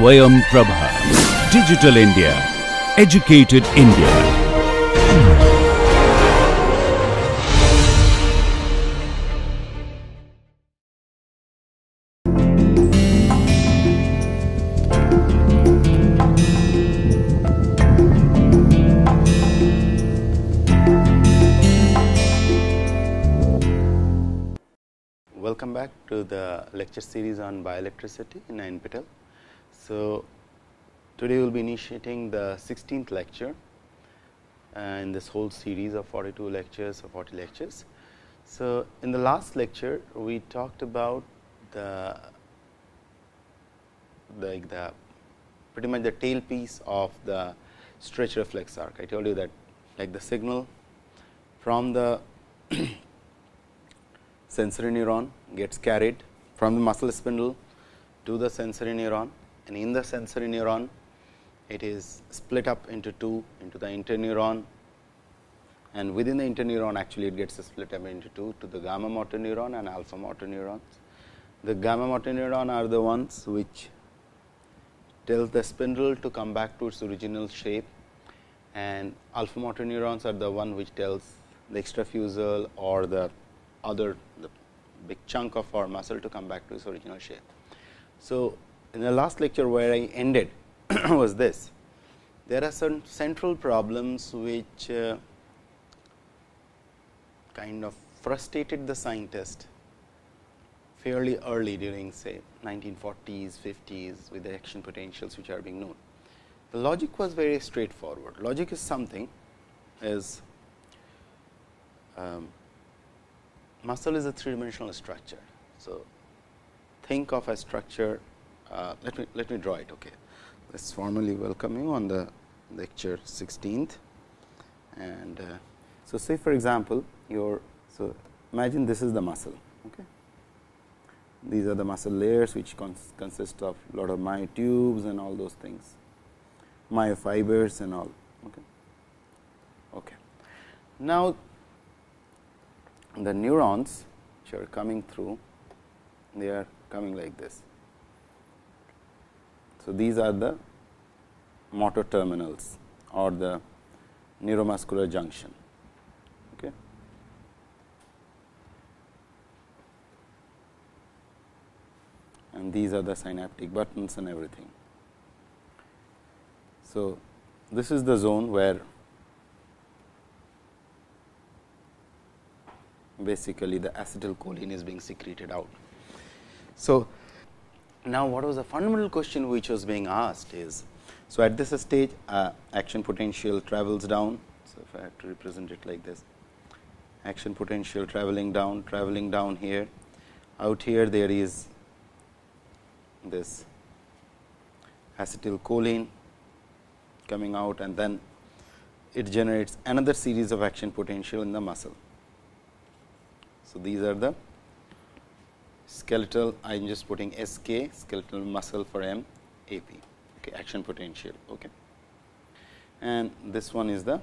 Swayam Prabha. Digital India. Educated India. Welcome back to the lecture series on bioelectricity in Nain Patel. So, today we will be initiating the 16th lecture and this whole series of 42 lectures or 40 lectures. So, in the last lecture we talked about the pretty much the tailpiece of the stretch reflex arc. I told you that like the signal from the sensory neuron gets carried from the muscle spindle to the sensory neuron, and in the sensory neuron it is split up into two, into the interneuron, and within the interneuron actually it gets split up into two, to the gamma motor neuron and alpha motor neurons. The gamma motor neuron are the ones which tells the spindle to come back to its original shape, and alpha motor neurons are the one which tells the extrafusal or the big chunk of our muscle to come back to its original shape. So, in the last lecture where I ended was this: there are some central problems which kind of frustrated the scientist fairly early during say 1940s, 50s with the action potentials which are being known. The logic was very straightforward. Logic is something as muscle is a 3-dimensional structure. So, think of a structure, let me draw it. Okay. Let us formally welcome you on the lecture 16th, and so say for example, so imagine this is the muscle. Okay. These are the muscle layers which consist of lot of myotubes and all those things, myofibers and all. Okay. Okay. Now, the neurons which are coming through, they are coming like this. So, these are the motor terminals or the neuromuscular junction. Okay. And these are the synaptic buttons and everything. So, this is the zone where basically the acetylcholine is being secreted out. So, now what was the fundamental question which was being asked is, so at this stage action potential travels down. So, if I have to represent it like this, action potential traveling down here, out here there is this acetylcholine coming out, and then it generates another series of action potential in the muscle. So, these are the skeletal, I am just putting SK, skeletal muscle for M, AP, okay, action potential. Okay. And this one is the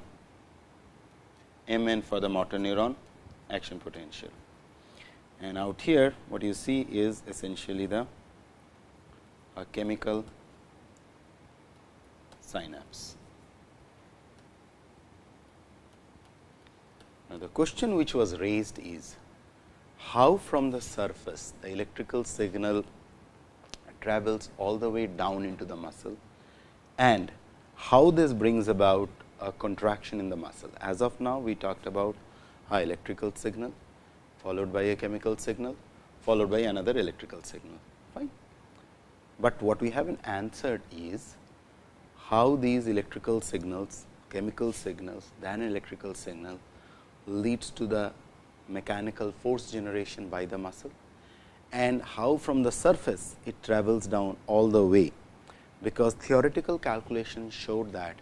MN for the motor neuron, action potential. And out here, what you see is essentially the chemical synapse. Now, the question which was raised is, how from the surface the electrical signal travels all the way down into the muscle, and how this brings about a contraction in the muscle. As of now, we talked about an electrical signal followed by a chemical signal followed by another electrical signal, fine. But what we haven't answered is how these electrical signals, chemical signals, then electrical signal leads to the mechanical force generation by the muscle, and how from the surface it travels down all the way, because theoretical calculations showed that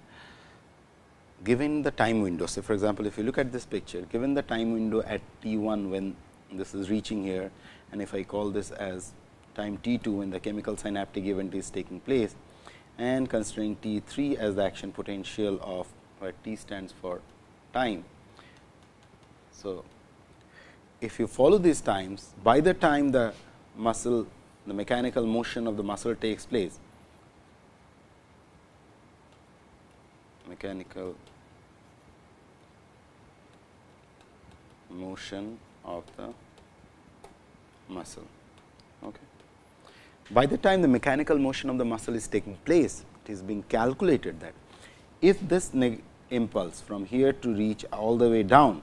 given the time window. So, for example, if you look at this picture, given the time window at t1 when this is reaching here, and if I call this as time t2 when the chemical synaptic event is taking place, and considering t3 as the action potential of, where t stands for time. So, if you follow these times, by the time the mechanical motion of the muscle takes place, mechanical motion of the muscle. Okay. By the time the mechanical motion of the muscle is taking place, it is being calculated that if this impulse from here to reach all the way down,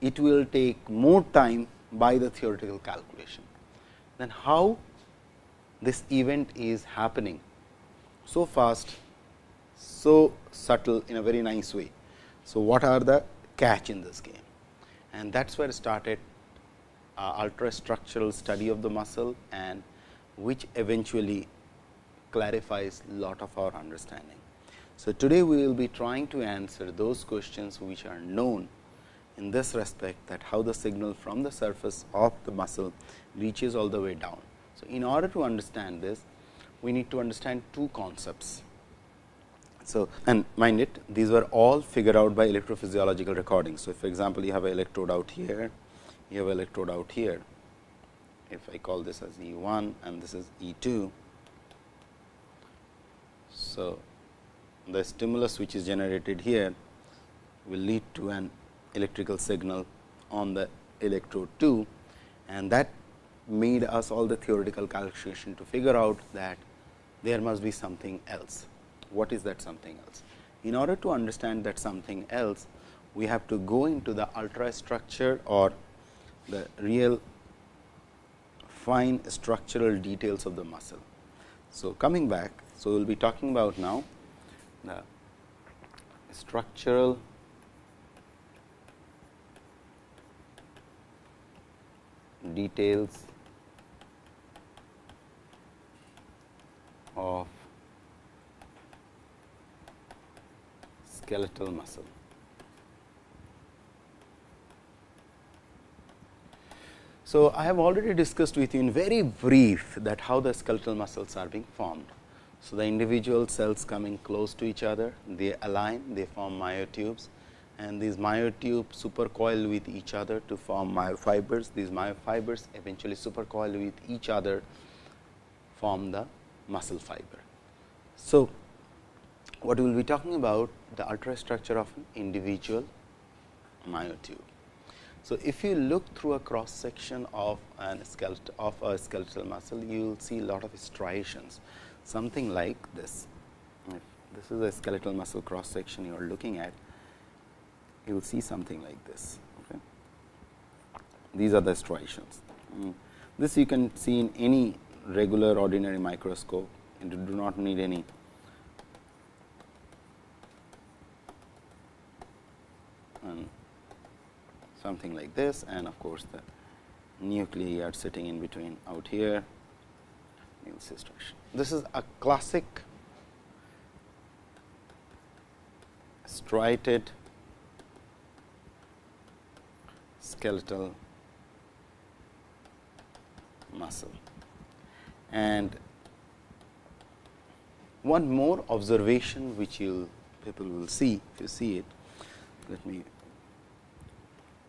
it will take more time by the theoretical calculation. Then how this event is happening so fast, so subtle in a very nice way. So, what are the catch in this game? And that is where I started ultrastructural study of the muscle, and which eventually clarifies lot of our understanding. So, today we will be trying to answer those questions which are known in this respect, that how the signal from the surface of the muscle reaches all the way down. So, in order to understand this, we need to understand two concepts. So, and mind it, these were all figured out by electrophysiological recordings. So, for example, you have an electrode out here, you have an electrode out here. If I call this as E1 and this is E2. So, the stimulus which is generated here will lead to an electrical signal on the electrode 2, and that made us all the theoretical calculation to figure out that there must be something else. What is that something else? In order to understand that something else, we have to go into the ultra structure or the real fine structural details of the muscle. So, coming back, so we will be talking about now the structural details of skeletal muscle. So, I have already discussed with you in very brief that how the skeletal muscles are being formed. So, the individual cells coming close to each other, they align, they form myotubes, and these myotubes supercoil with each other to form myofibers. These myofibers eventually supercoil with each other, form the muscle fiber. So, what we will be talking about the ultrastructure of an individual myotube. So, if you look through a cross section of a skeletal muscle, you will see a lot of striations, something like this. If this is a skeletal muscle cross section you are looking at, you will see something like this. Okay. These are the striations. This you can see in any regular ordinary microscope, and you do not need any something like this, and of course, the nuclei are sitting in between out here. You will see structure. This is a classic striated skeletal muscle. And one more observation which people will see if you see it.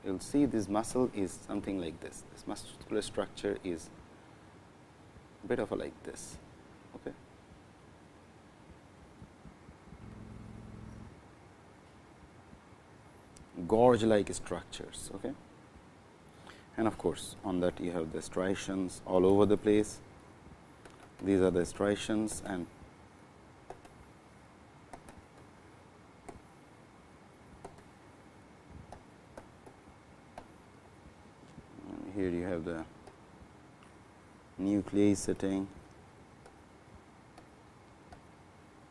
You will see this muscle is something like this. This muscular structure is a bit of a like this. Okay. Gorge-like structures. Okay. And of course, on that you have the striations all over the place. These are the striations, and here you have the nuclei sitting.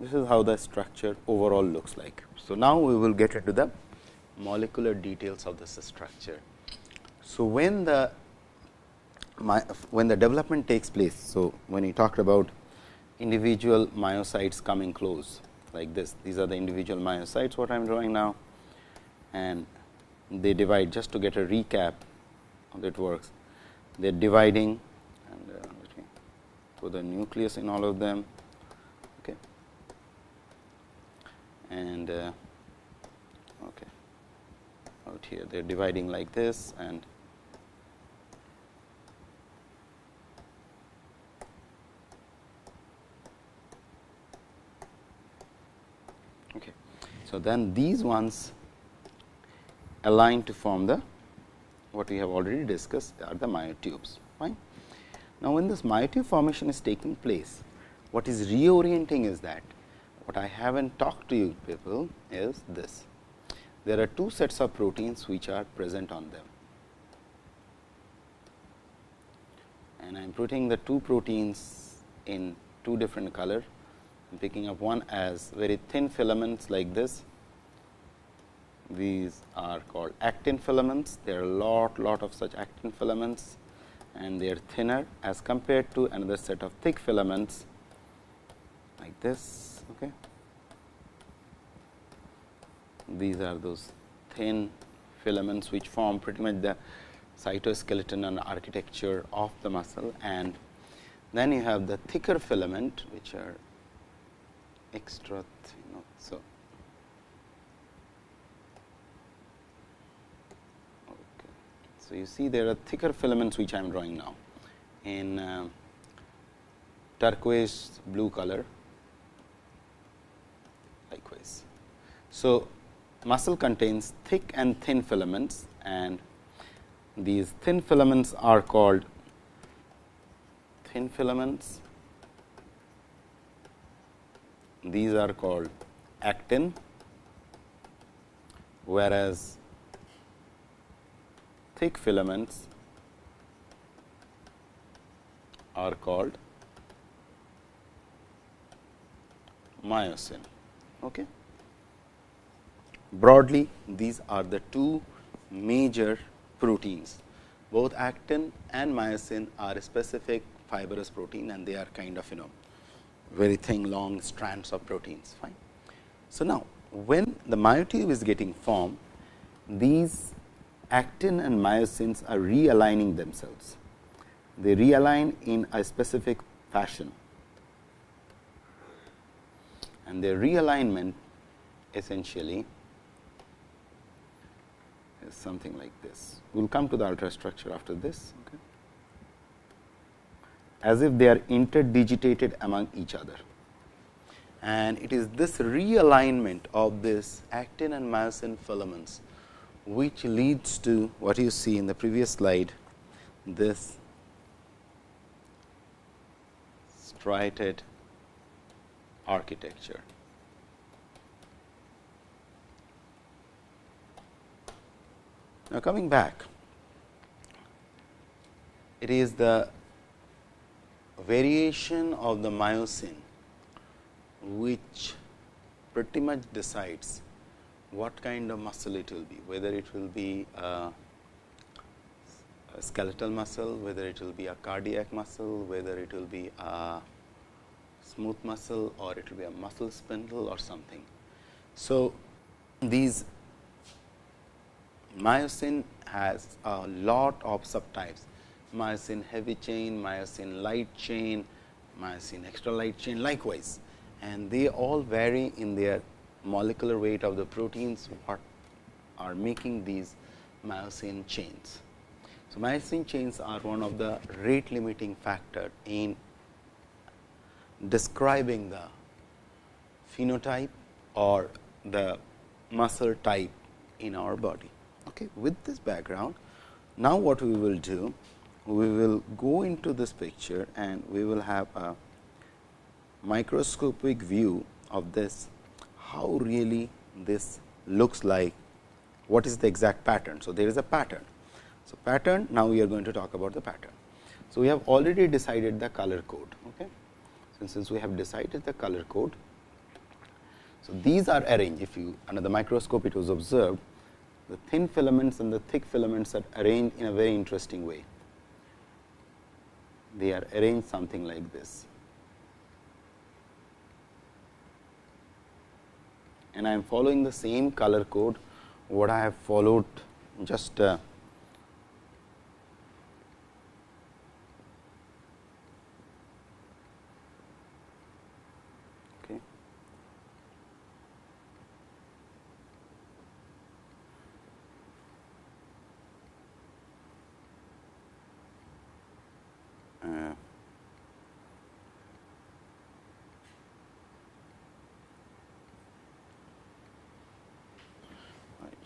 This is how the structure overall looks like. So, now we will get into the molecular details of this structure. So, when the development takes place, so when you talked about individual myocytes coming close like this, these are the individual myocytes what I am drawing now, and they divide. Just to get a recap, that works. They are dividing, and let me put the nucleus in all of them. Okay, and okay, out here they are dividing like this, and okay. So, then these ones align to form the what we have already discussed are the myotubes. Fine. Now, when this myotube formation is taking place, what is reorienting is that what I haven't talked to you people is this. There are two sets of proteins which are present on them, and I am putting the two proteins in two different color. I am picking up one as very thin filaments like this. These are called actin filaments. There are lot of such actin filaments, and they are thinner as compared to another set of thick filaments like this. Okay. These are those thin filaments which form pretty much the cytoskeleton and architecture of the muscle, and then you have the thicker filament which are extra thin. So, okay. So you see there are thicker filaments which I am drawing now in turquoise blue color, likewise. So, muscle contains thick and thin filaments, and these thin filaments are called thin filaments. These are called actin, whereas thick filaments are called myosin. Okay. Broadly, these are the two major proteins. Both actin and myosin are a specific fibrous protein, and they are kind of very thin long strands of proteins. Fine. So, now when the myotube is getting formed, these actin and myosins are realigning themselves. They realign in a specific fashion, and their realignment essentially is something like this. We will come to the ultrastructure after this. Okay. As if they are interdigitated among each other, and it is this realignment of this actin and myosin filaments which leads to what you see in the previous slide, this striated architecture. Now, coming back, it is the variation of the myosin which pretty much decides what kind of muscle it will be, whether it will be a skeletal muscle, whether it will be a cardiac muscle, whether it will be a smooth muscle, or it will be a muscle spindle or something. So, these myosin has a lot of subtypes: myosin heavy chain, myosin light chain, myosin extra light chain, likewise, and they all vary in their molecular weight of the proteins what are making these myosin chains. So, myosin chains are one of the rate limiting factor in describing the phenotype or the muscle type in our body. Okay. With this background, now what we will do, we will go into this picture and we will have a microscopic view of this, how really this looks like, what is the exact pattern. So, there is a pattern. So, pattern, now we are going to talk about the pattern. So, we have already decided the color code. Okay. So, since we have decided the color code, so these are arranged. If you under the microscope it was observed, the thin filaments and the thick filaments are arranged in a very interesting way. They are arranged something like this, and I am following the same color code what I have followed just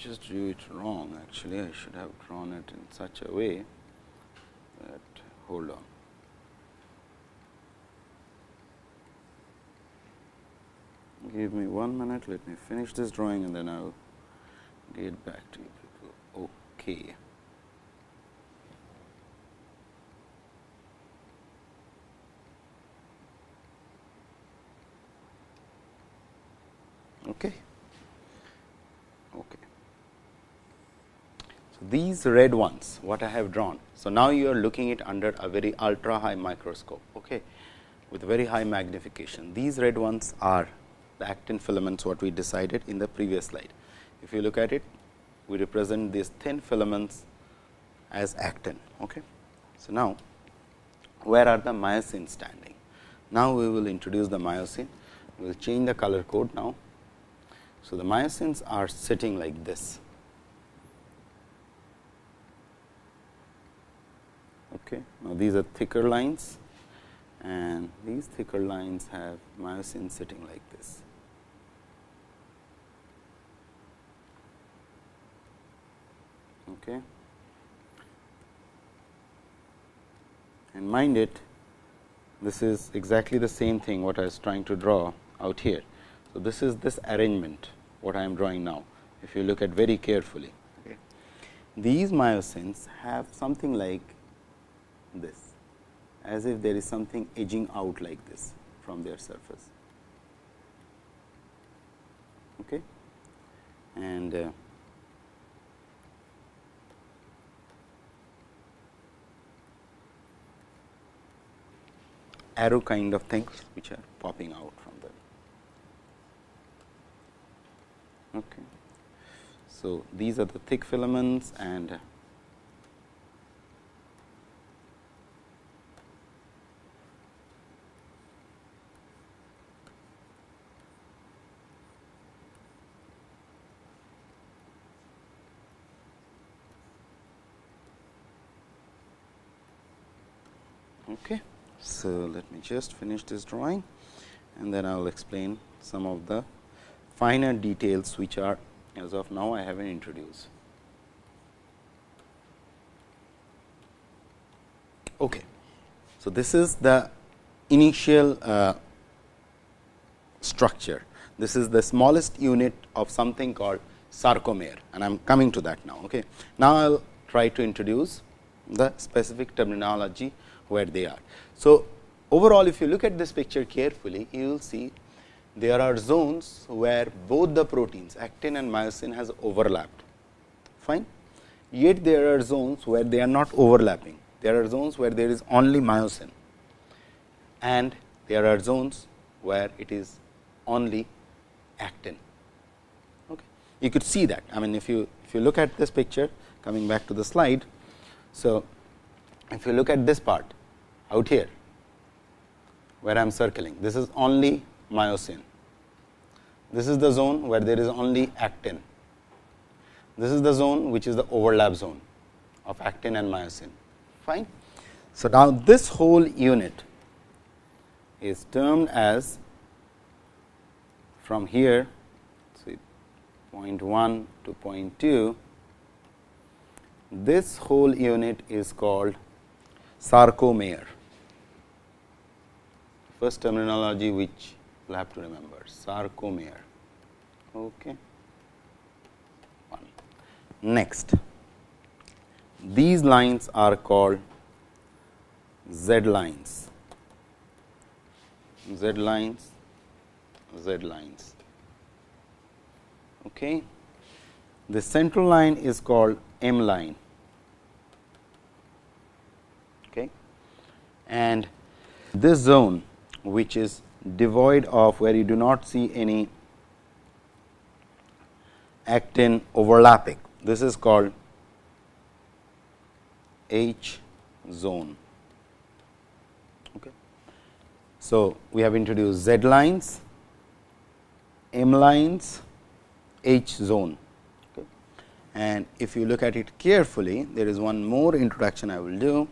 just drew it wrong. Actually, I should have drawn it in such a way that, hold on. Give me 1 minute, let me finish this drawing and then I will get back to you people. Okay. Okay. So, these red ones what I have drawn. So, now you are looking it under a very ultra high microscope, okay, with very high magnification. These red ones are the actin filaments what we decided in the previous slide. If you look at it, we represent these thin filaments as actin. Okay. So, now where are the myosin standing? Now, we will introduce the myosin. We will change the color code now. So, the myosins are sitting like this, okay. Now, these are thicker lines and these thicker lines have myosin sitting like this. Okay. And mind it, this is exactly the same thing what I was trying to draw out here. So, this is this arrangement what I am drawing now, if you look at very carefully. Okay. These myosins have something like this, as if there is something edging out like this from their surface. Okay. And arrow kind of things which are popping out from them. Okay. So, these are the thick filaments and okay. So, let me just finish this drawing and then I will explain some of the finer details which are as of now I haven't introduced. Okay. So, this is the initial structure. This is the smallest unit of something called sarcomere and I am coming to that now. Okay. Now, I will try to introduce the specific terminology where they are. So, overall if you look at this picture carefully, you will see there are zones where both the proteins actin and myosin has overlapped, fine. Yet there are zones where they are not overlapping. There are zones where there is only myosin and there are zones where it is only actin. Okay. You could see that. I mean, if you look at this picture, coming back to the slide. So, if you look at this part out here where I am circling, this is only myosin. This is the zone where there is only actin. This is the zone which is the overlap zone of actin and myosin, fine. So, now this whole unit is termed as, from here, see, 0.1 to 0.2, this whole unit is called sarcomere. First terminology which we'll have to remember, sarcomere. Okay. One. Next, these lines are called Z lines. Z lines, Z lines. Okay. The central line is called M line. Okay. And this zone, which is devoid of, where you do not see any actin overlapping, this is called H zone. Okay. So, we have introduced Z lines, M lines, H zone. Okay. And if you look at it carefully, there is one more introduction I will do,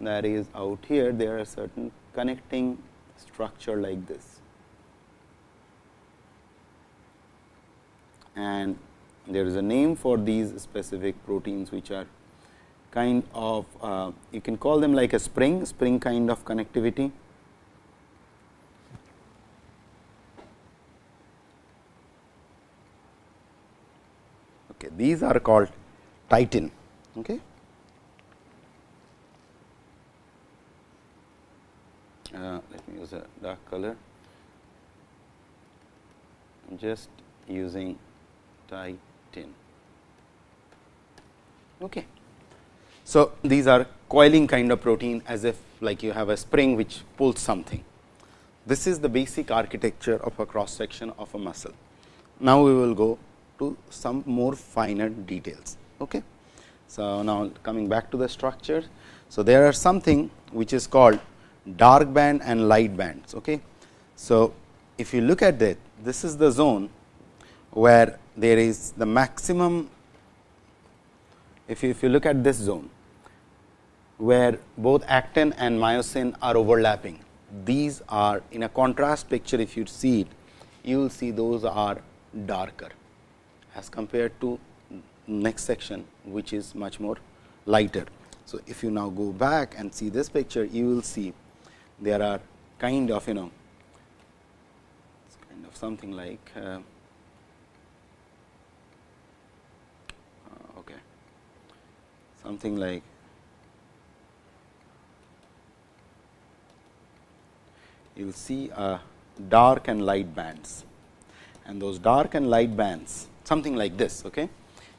that is out here there are certain connecting structure like this and There is a name for these specific proteins, which are kind of, you can call them like a spring kind of connectivity. Okay, these are called titin. Okay. Let me use a dark color. I'm just using titin. Okay. So, these are coiling kind of protein, as if like you have a spring which pulls something. This is the basic architecture of a cross section of a muscle. Now, we will go to some more finer details. Okay. So, now coming back to the structure. So, there are something which is called dark band and light bands. Okay. So, if you look at it, this is the zone where there is the maximum, if you look at this zone, where both actin and myosin are overlapping. These are in a contrast picture, if you see it, you will see those are darker as compared to next section, which is much more lighter. So, if you now go back and see this picture, you will see there are kind of, it's kind of something like, okay, something like, you will see dark and light bands, and those dark and light bands, something like this. Okay.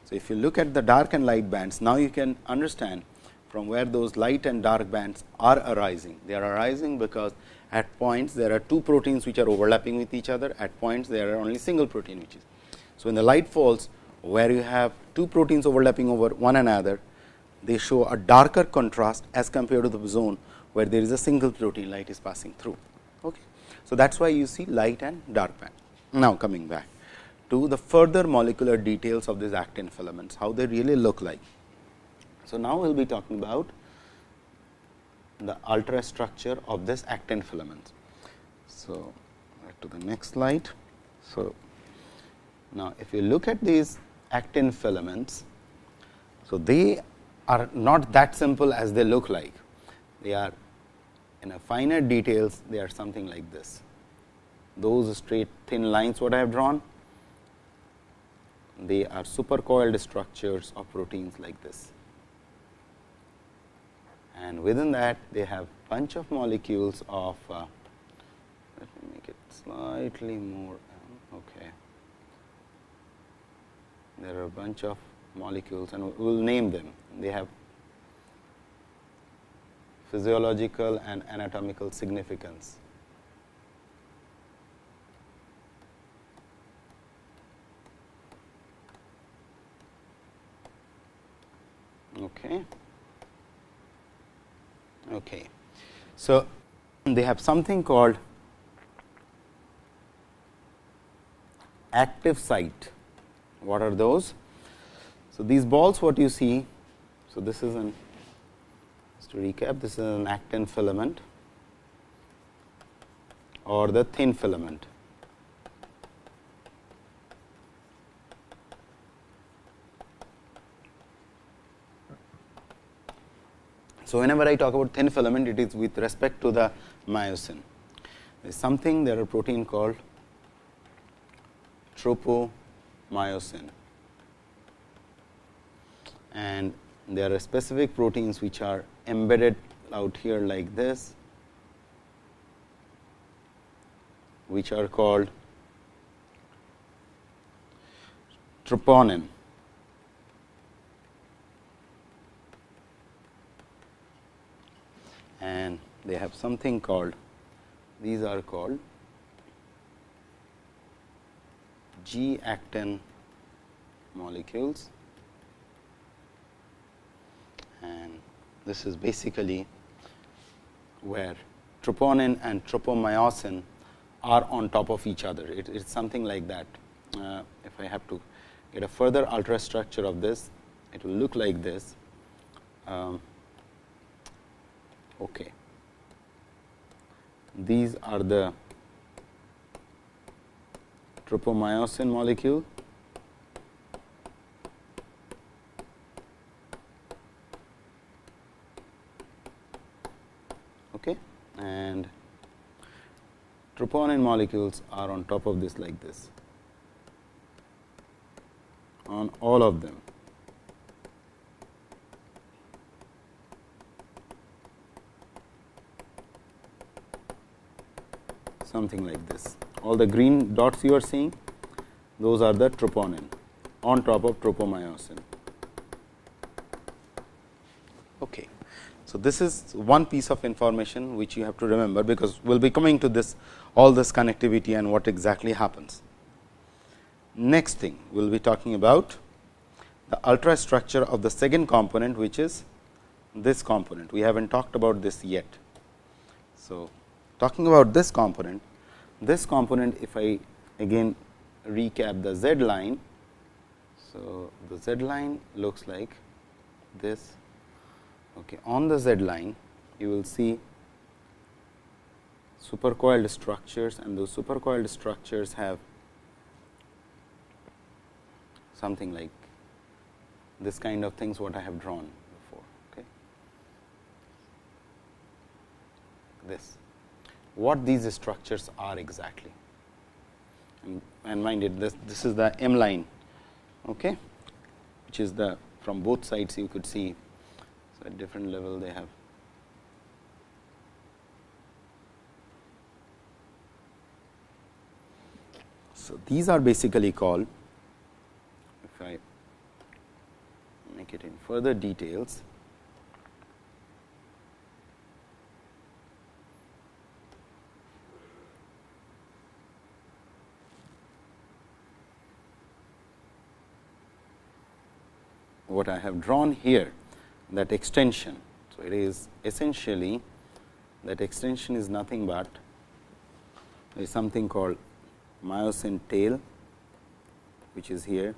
So, if you look at the dark and light bands, now you can understand from where those light and dark bands are arising. They are arising because at points there are two proteins which are overlapping with each other, at points there are only single protein which is. So, when the light falls, where you have two proteins overlapping over one another, they show a darker contrast as compared to the zone where there is a single protein light is passing through. Okay. So, that is why you see light and dark band. Now, coming back to the further molecular details of these actin filaments, how they really look like. So, now we will be talking about the ultrastructure of this actin filaments. So, to the next slide. So, now if you look at these actin filaments, so they are not that simple as they look like. They are in a finer details, they are something like this. Those straight thin lines what I have drawn, they are supercoiled structures of proteins like this, and within that they have bunch of molecules of, let me make it slightly more, okay. There are a bunch of molecules, and we will name them. They have physiological and anatomical significance. Okay. Okay. So, they have something called active site. What are those? So, these balls what you see, so this is an, just to recap, this is an actin filament or the thin filament. So, whenever I talk about thin filament, it is with respect to the myosin. There is something, there are protein called tropomyosin, and there are specific proteins which are embedded out here like this, which are called troponin. And they have something called, these are called G actin molecules, and this is basically where troponin and tropomyosin are on top of each other. It is something like that. If I have to get a further ultrastructure of this, it will look like this. Okay. These are the tropomyosin molecule, Okay? And troponin molecules are on top of this like this, on all of them. Something like this. All the green dots you are seeing, those are the troponin on top of tropomyosin. Okay. So, this is one piece of information which you have to remember, because we will be coming to this, all this connectivity and what exactly happens. Next thing, we will be talking about the ultrastructure of the second component, which is this component. We haven't talked about this yet. So, talking about this component, if I again recap the Z line. So, the Z line looks like this. Okay. On the Z line, you will see supercoiled structures, and those supercoiled structures have something like this kind of things what I have drawn before. Okay. This, what these structures are exactly, and mind it, this is the M line, okay, which is the from both sides you could see. So, at different level they have. So, these are basically called, if I make it in further details, what I have drawn here, that extension. So, it is essentially, that extension is nothing but is something called myosin tail, which is here,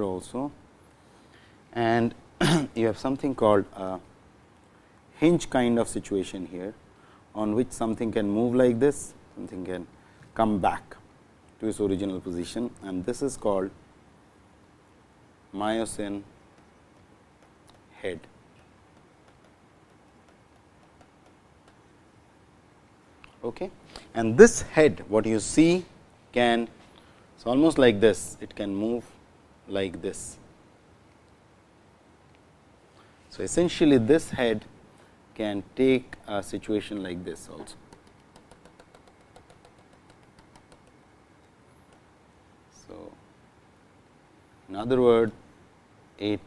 also, and you have something called a hinge kind of situation here, on which something can move like this, something can come back to its original position, and this is called myosin head. Okay. And this head, what you see, can, it's almost like this, it can move like this. So, essentially this head can take a situation like this also. In other words, it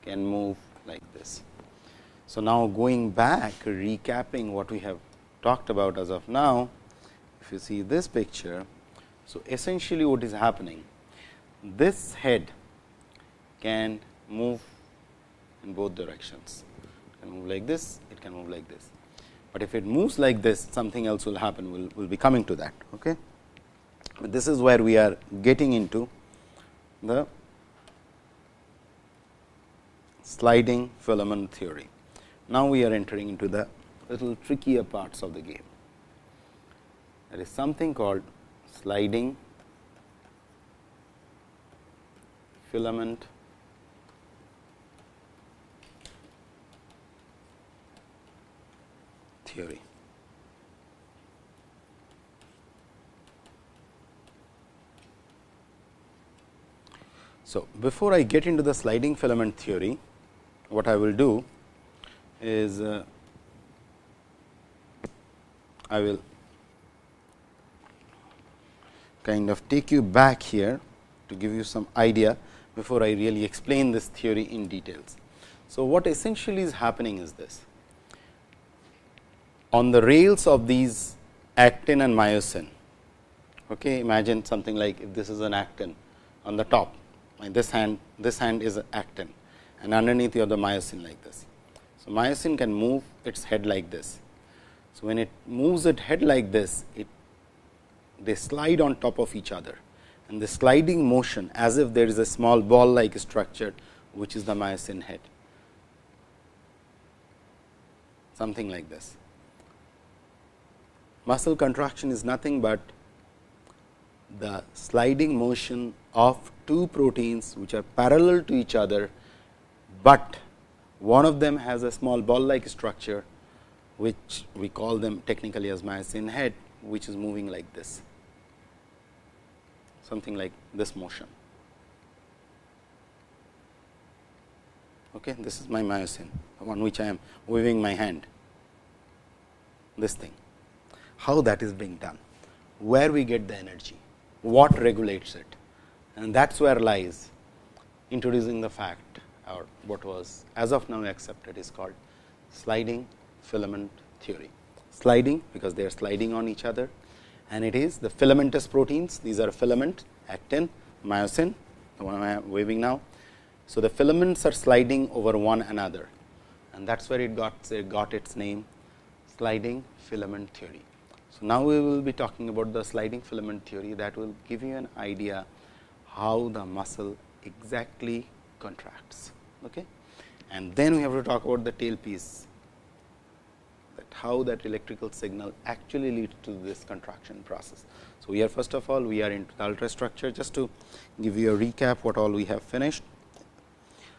can move like this. So, now going back, recapping what we have talked about as of now, if you see this picture. So, essentially what is happening, this head can move in both directions, it can move like this, it can move like this. But if it moves like this, something else will happen, we will be coming to that. Okay? But this is where we are getting into the sliding filament theory. Now, we are entering into the little trickier parts of the game. There is something called sliding filament theory. So, before I get into the sliding filament theory, what I will do is I will kind of take you back here to give you some idea before I really explain this theory in details. So, what essentially is happening is this. On the rails of these actin and myosin, okay, imagine something like, if this is an actin on the top, and this hand is actin, and underneath you have the myosin like this. So, myosin can move its head like this. So, when it moves its head like this, they slide on top of each other, and the sliding motion, as if there is a small ball like structure, which is the myosin head, something like this. Muscle contraction is nothing but the sliding motion of two proteins which are parallel to each other but one of them has a small ball like structure which we call them technically as myosin head, which is moving like this, something like this motion. Okay, this is my myosin, on which I am waving my hand, this thing. How that is being done, where we get the energy, what regulates it, and that is where lies introducing the fact, or what was as of now accepted is called sliding filament theory. Sliding, because they are sliding on each other, and it is the filamentous proteins. These are filament, actin, myosin, the one I am waving now. So, the filaments are sliding over one another, and that is where it got its name, sliding filament theory. So, now we will be talking about the sliding filament theory that will give you an idea how the muscle exactly contracts. Okay? And then we have to talk about the tailpiece, that how that electrical signal actually leads to this contraction process. So, we are first of all we are into the ultrastructure. Just to give you a recap what all we have finished.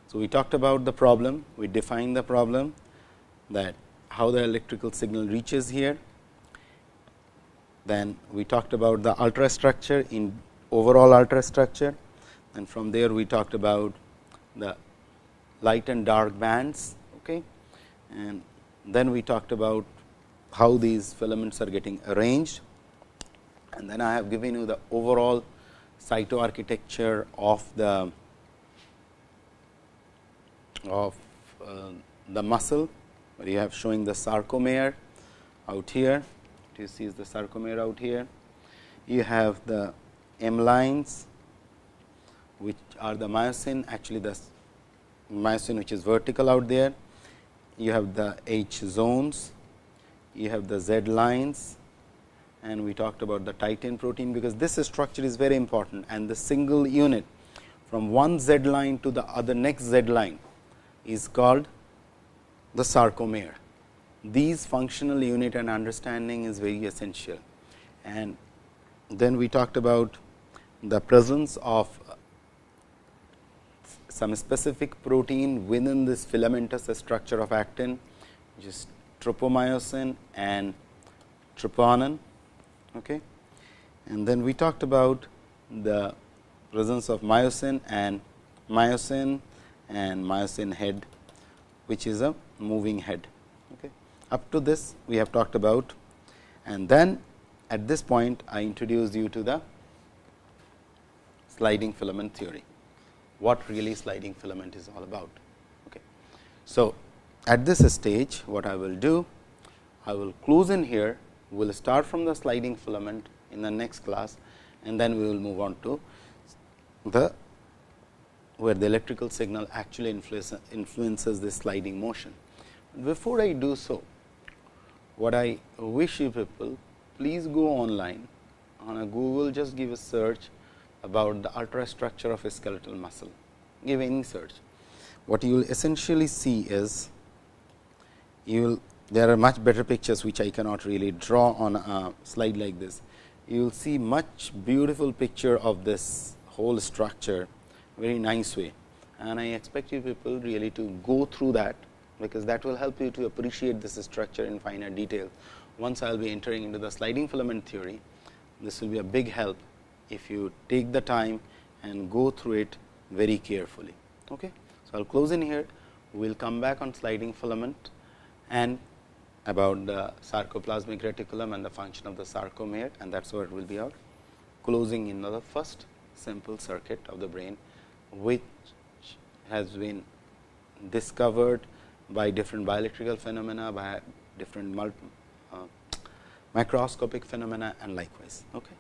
So, we talked about the problem, we defined the problem that how the electrical signal reaches here. Then we talked about the ultrastructure in overall ultrastructure, and from there we talked about the light and dark bands. Okay. And then we talked about how these filaments are getting arranged, and then I have given you the overall cytoarchitecture of the muscle, where you have showing the sarcomere out here. What you see is the sarcomere out here. You have the M lines, which are the myosin, actually the myosin which is vertical out there. You have the H zones, you have the Z lines, and we talked about the titin protein, because this structure is very important, and the single unit from one Z line to the other next Z line is called the sarcomere. These functional unit and understanding is very essential. And then we talked about the presence of some specific protein within this filamentous structure of actin, which is tropomyosin and troponin. Okay. And then we talked about the presence of myosin head, which is a moving head. Okay. Up to this we have talked about, and then at this point I introduce you to the sliding filament theory, what really sliding filament is all about. Okay. So, at this stage what I will do, I will close in here, we will start from the sliding filament in the next class, and then we will move on to the where the electrical signal actually influences this sliding motion. Before I do so, what I wish you people, please go online on a Google, just give a search about the ultrastructure of a skeletal muscle, give any search. What you will essentially see is, there are much better pictures which I cannot really draw on a slide like this. You will see much beautiful picture of this whole structure, very nice way, and I expect you people really to go through that, because that will help you to appreciate this structure in finer detail. Once I will be entering into the sliding filament theory, this will be a big help if you take the time and go through it very carefully. Okay. So, I will close in here, we will come back on sliding filament and about the sarcoplasmic reticulum and the function of the sarcomere, and that is what will be our closing in the first simple circuit of the brain, which has been discovered by different bioelectrical phenomena, by different microscopic phenomena, and likewise. Okay.